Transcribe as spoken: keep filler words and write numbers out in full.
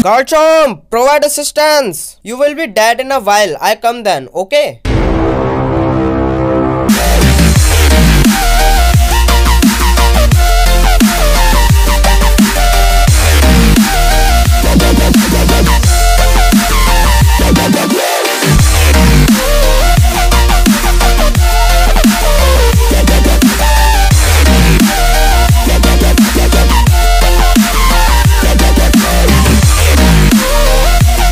Garchomp, provide assistance. You will be dead in a while. I come then, okay?